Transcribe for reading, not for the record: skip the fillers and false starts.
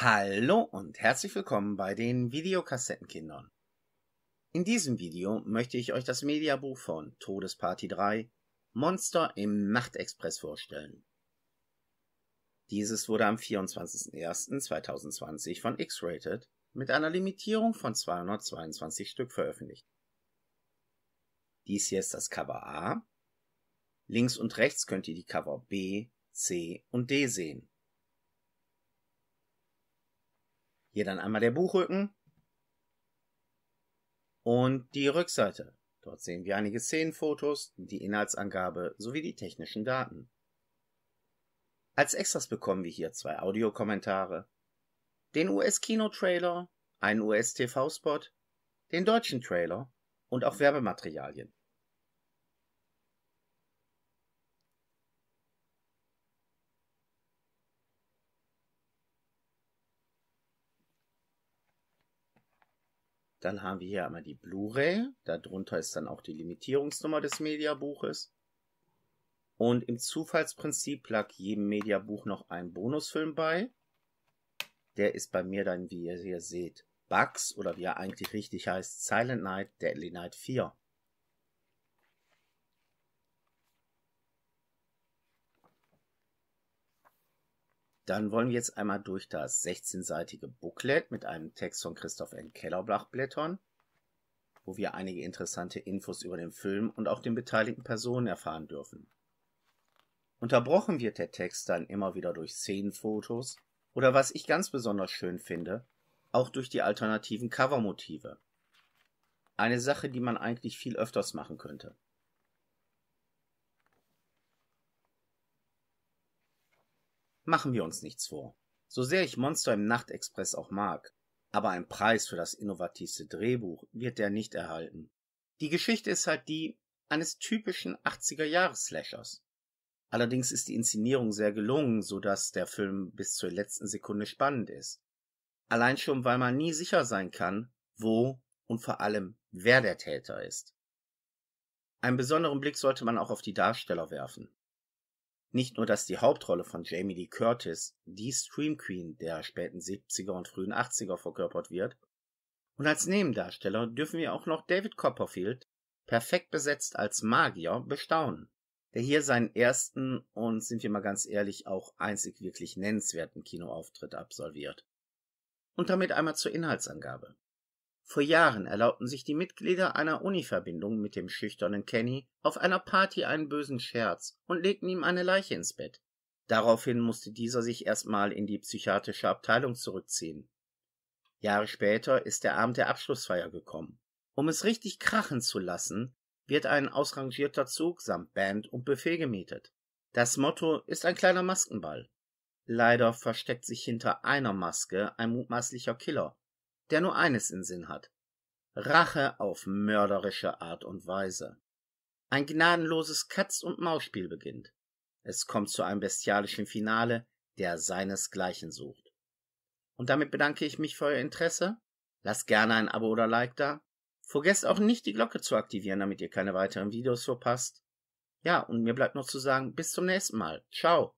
Hallo und herzlich willkommen bei den Videokassettenkindern. In diesem Video möchte ich euch das Mediabook von Todesparty 3, Monster im Nachtexpress vorstellen. Dieses wurde am 24.01.2020 von X-Rated mit einer Limitierung von 222 Stück veröffentlicht. Dies hier ist das Cover A. Links und rechts könnt ihr die Cover B, C und D sehen. Hier dann einmal der Buchrücken und die Rückseite. Dort sehen wir einige Szenenfotos, die Inhaltsangabe sowie die technischen Daten. Als Extras bekommen wir hier zwei Audiokommentare, den US-Kino-Trailer, einen US-TV-Spot, den deutschen Trailer und auch Werbematerialien. Dann haben wir hier einmal die Blu-ray, darunter ist dann auch die Limitierungsnummer des Mediabuches. Und im Zufallsprinzip lag jedem Mediabuch noch ein Bonusfilm bei. Der ist bei mir dann, wie ihr hier seht, Bugs oder wie er eigentlich richtig heißt, Silent Night, Deadly Night 4. Dann wollen wir jetzt einmal durch das 16-seitige Booklet mit einem Text von Christoph N. Kellerblach blättern, wo wir einige interessante Infos über den Film und auch den beteiligten Personen erfahren dürfen. Unterbrochen wird der Text dann immer wieder durch Szenenfotos oder, was ich ganz besonders schön finde, auch durch die alternativen Covermotive. Eine Sache, die man eigentlich viel öfters machen könnte. Machen wir uns nichts vor. So sehr ich Monster im Nachtexpress auch mag, aber ein Preis für das innovativste Drehbuch wird der nicht erhalten. Die Geschichte ist halt die eines typischen 80er-Jahres-Slashers. Allerdings ist die Inszenierung sehr gelungen, sodass der Film bis zur letzten Sekunde spannend ist. Allein schon, weil man nie sicher sein kann, wo und vor allem, wer der Täter ist. Einen besonderen Blick sollte man auch auf die Darsteller werfen. Nicht nur, dass die Hauptrolle von Jamie Lee Curtis, die Scream Queen der späten 70er und frühen 80er, verkörpert wird, und als Nebendarsteller dürfen wir auch noch David Copperfield, perfekt besetzt als Magier, bestaunen, der hier seinen ersten und, sind wir mal ganz ehrlich, auch einzig wirklich nennenswerten Kinoauftritt absolviert. Und damit einmal zur Inhaltsangabe. Vor Jahren erlaubten sich die Mitglieder einer Uni-Verbindung mit dem schüchternen Kenny auf einer Party einen bösen Scherz und legten ihm eine Leiche ins Bett. Daraufhin musste dieser sich erstmal in die psychiatrische Abteilung zurückziehen. Jahre später ist der Abend der Abschlussfeier gekommen. Um es richtig krachen zu lassen, wird ein ausrangierter Zug samt Band und Buffet gemietet. Das Motto ist ein kleiner Maskenball. Leider versteckt sich hinter einer Maske ein mutmaßlicher Killer, der nur eines in Sinn hat: Rache auf mörderische Art und Weise. Ein gnadenloses Katz-und-Maus-Spiel beginnt. Es kommt zu einem bestialischen Finale, der seinesgleichen sucht. Und damit bedanke ich mich für euer Interesse. Lasst gerne ein Abo oder Like da. Vergesst auch nicht, die Glocke zu aktivieren, damit ihr keine weiteren Videos verpasst. Ja, und mir bleibt noch zu sagen, bis zum nächsten Mal. Ciao.